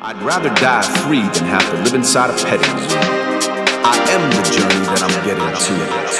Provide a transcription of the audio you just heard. I'd rather die free than have to live inside a petty. I am the journey that I'm getting to.